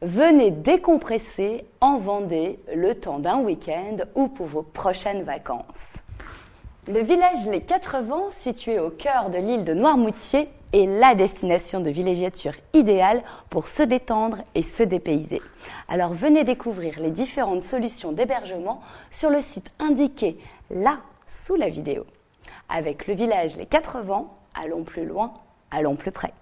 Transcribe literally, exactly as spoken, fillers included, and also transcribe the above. Venez décompresser en Vendée le temps d'un week-end ou pour vos prochaines vacances. Le village Les Quatre Vents, situé au cœur de l'île de Noirmoutier, est la destination de villégiature idéale pour se détendre et se dépayser. Alors venez découvrir les différentes solutions d'hébergement sur le site indiqué là sous la vidéo. Avec le village Les Quatre Vents, allons plus loin, allons plus près.